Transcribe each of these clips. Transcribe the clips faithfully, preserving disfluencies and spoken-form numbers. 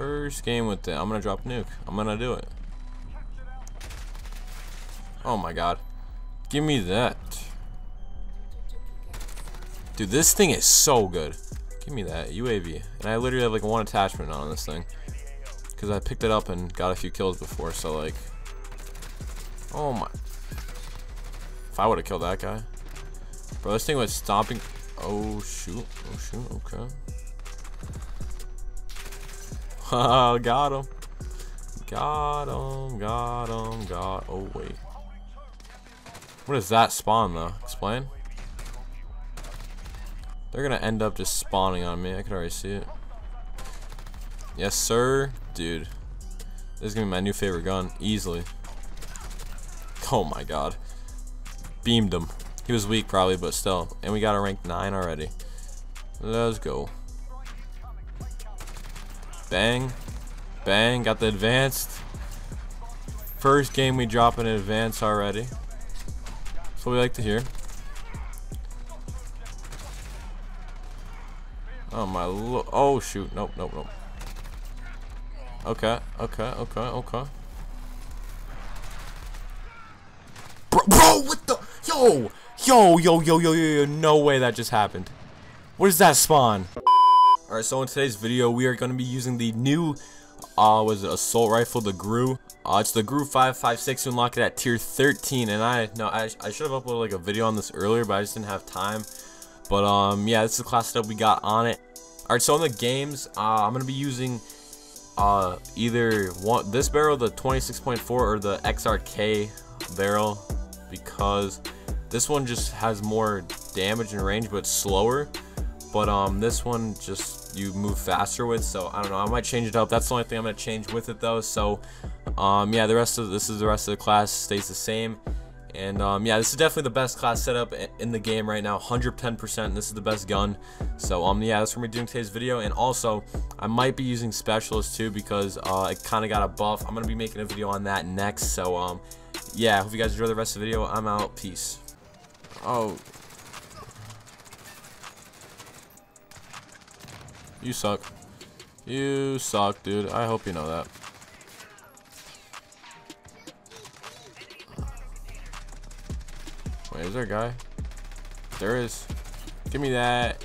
First game with it. I'm gonna drop nuke. I'm gonna do it. Oh my god. Give me that. Dude, this thing is so good. Give me that. U A V. And I literally have like one attachment on this thing. Because I picked it up and got a few kills before, so like... Oh my... If I would have killed that guy. Bro, this thing was stomping... Oh shoot. Oh shoot. Okay. Oh, got him. Got him. Got him. Got... Oh, wait. What is that spawn, though? Explain. They're gonna end up just spawning on me. I can already see it. Yes, sir. Dude. This is gonna be my new favorite gun. Easily. Oh, my God. Beamed him. He was weak, probably, but still. And we got a rank nine already. Let's go. Bang. Bang. Got the advanced. First game we drop an advance already. That's what we like to hear. Oh my lo- Oh shoot. Nope, nope, nope. Okay, okay, okay, okay. Bro, bro, what the? Yo! Yo, yo, yo, yo, yo, yo. No way that just happened. What is that spawn? Alright, so in today's video, we are going to be using the new, uh, was it assault rifle, the Grau. Uh, it's the Grau five fifty-six. You unlock it at tier thirteen, and I no, I, I should have uploaded like a video on this earlier, but I just didn't have time. But um, yeah, this is the class setup we got on it. Alright, so in the games, uh, I'm gonna be using uh either one this barrel, the twenty-six point four, or the X R K barrel, because this one just has more damage and range, but it's slower. But um, this one just. You move faster with, so I don't know, I might change it up. That's the only thing I'm gonna change with it though. So um yeah, the rest of this is the rest of the class stays the same. And um yeah, this is definitely the best class setup in the game right now, one hundred ten percent. This is the best gun. So um yeah, that's what we're doing today's video. And also I might be using specialist too, because uh it kind of got a buff. I'm gonna be making a video on that next. So um yeah, hope you guys enjoy the rest of the video. I'm out, peace. Oh, you suck. You suck, dude. I hope you know that. Wait, is there a guy? There is. Give me that.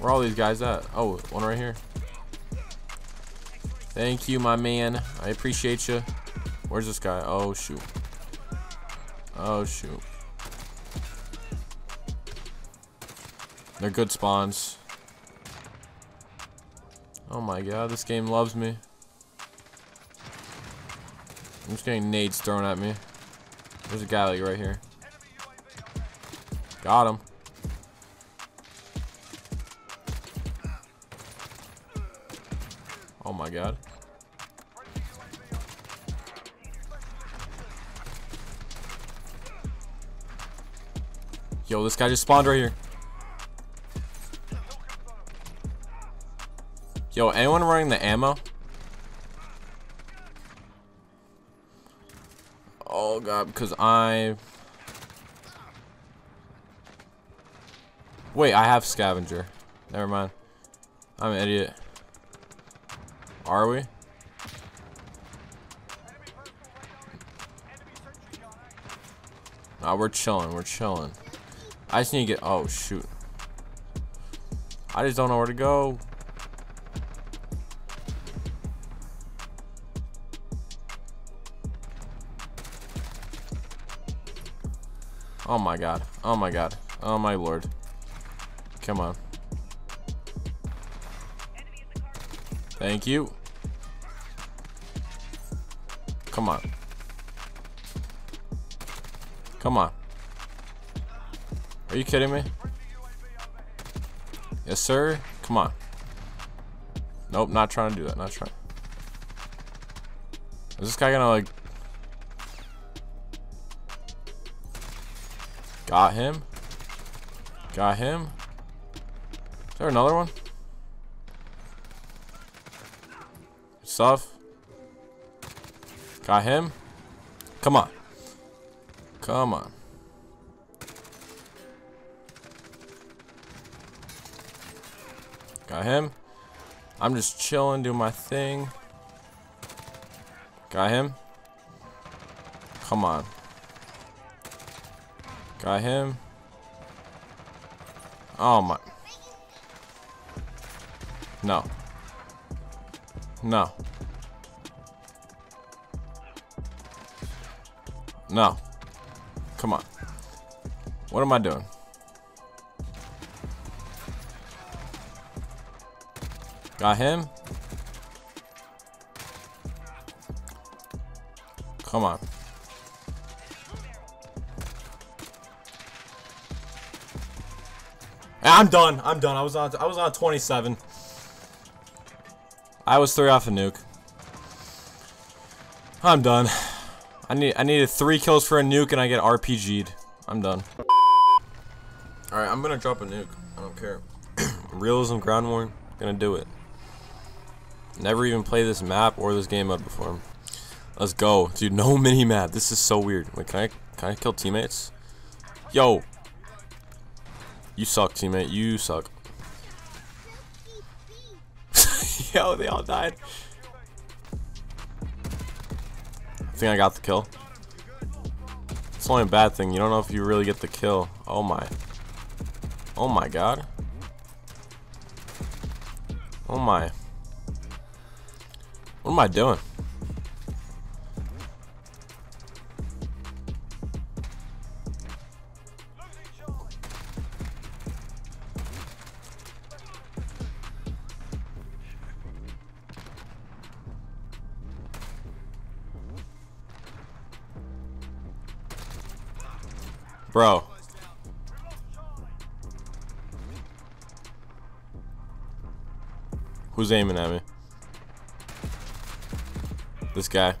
Where are all these guys at? Oh, one right here. Thank you, my man. I appreciate you. Where's this guy? Oh, shoot. Oh, shoot. They're good spawns. Oh my god, this game loves me. I'm just getting nades thrown at me. There's a guy like right here. Got him. Oh my god. Yo, this guy just spawned right here. Yo, anyone running the ammo? Oh god, because I... Wait, I have scavenger. Never mind. I'm an idiot. Are we? Nah, we're chilling, we're chilling. I just need to get... Oh, shoot. I just don't know where to go. Oh my god. Oh my god. Oh my lord. Come on. Thank you. Come on. Come on. Are you kidding me? Yes, sir. Come on. Nope, not trying to do that. Not trying. Is this guy gonna like... Got him. Got him. Is there another one? Good stuff. Got him. Come on. Come on. Got him. I'm just chilling, doing my thing. Got him. Come on. Got him. Oh my. No. No. No. Come on. What am I doing? Got him. Come on. I'm done. I'm done. I was on. I was on twenty-seven. I was three off a nuke. I'm done. I need. I needed three kills for a nuke, and I get R P G'd. I'm done. All right. I'm gonna drop a nuke. I don't care. Realism ground war. Gonna do it. Never even played this map or this game mode before. Let's go, dude. No mini map. This is so weird. Wait, can I? Can I kill teammates? Yo. You suck, teammate. You suck. Yo, they all died. I think I got the kill. It's only a bad thing. You don't know if you really get the kill. Oh, my. Oh, my God. Oh, my. What am I doing? Bro. Who's aiming at me? This guy.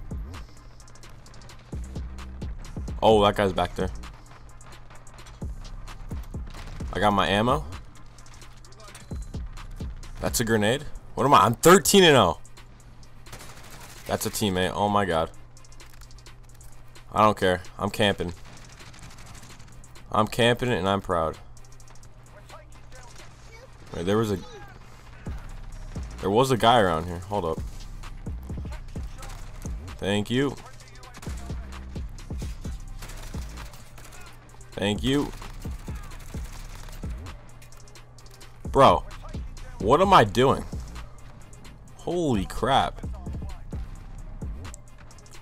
Oh, that guy's back there. I got my ammo. That's a grenade. What am I? I'm thirteen and oh. That's a teammate. Oh my God. I don't care. I'm camping. I'm camping and I'm proud. Wait, there was a there was a guy around here. Hold up. Thank you. Thank you. Bro, what am I doing? Holy crap.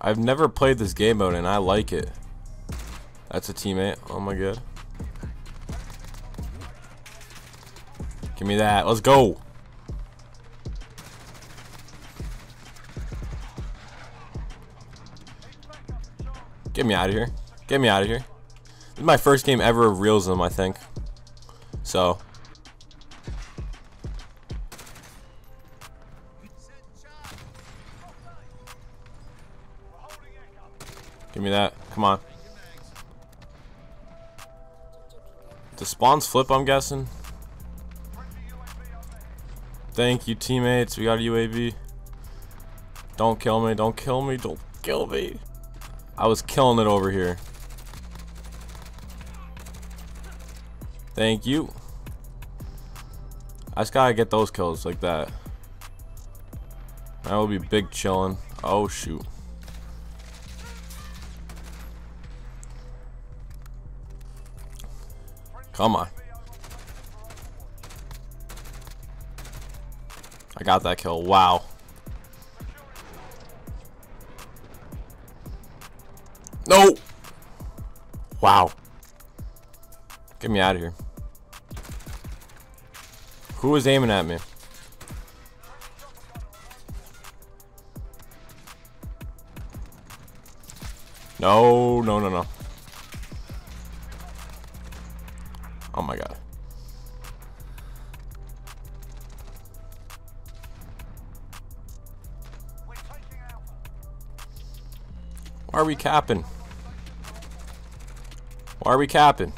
I've never played this game mode and I like it. That's a teammate. Oh my God. Give me that. Let's go. Get me out of here. Get me out of here. This is my first game ever of realism, I think. So. Give me that. Come on. The spawns flip, I'm guessing. Thank you, teammates. We got a U A V. Don't kill me. Don't kill me. Don't kill me. I was killing it over here. Thank you. I just gotta get those kills like that. That would be big chilling. Oh, shoot. Come on. I got that kill. Wow. No. Wow. Get me out of here. Who was aiming at me? No, no, no, no. Oh my God. Why are we capping? Why are we capping?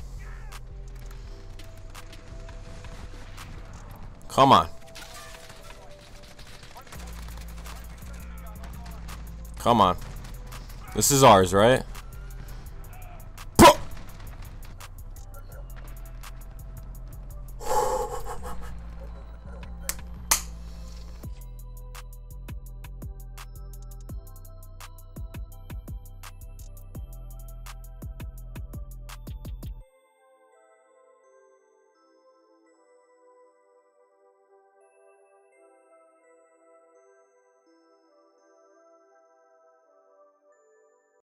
Come on. Come on. This is ours, right?